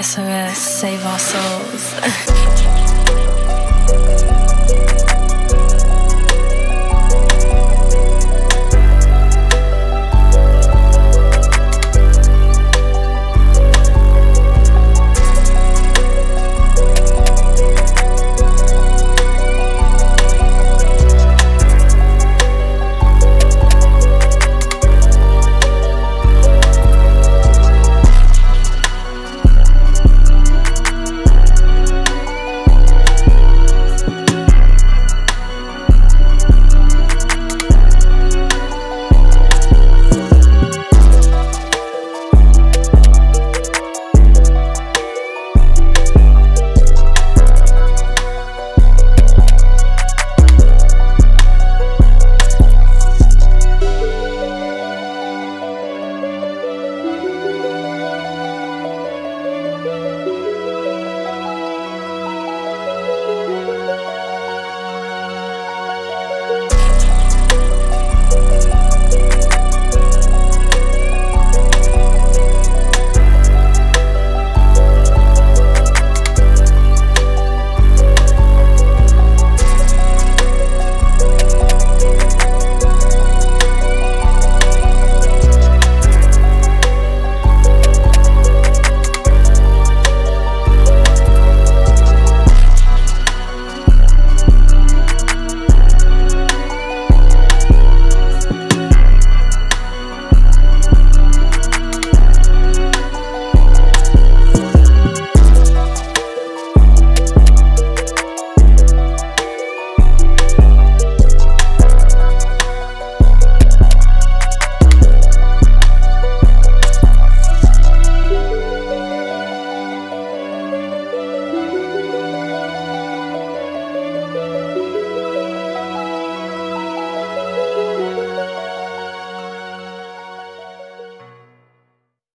SOS, save our souls.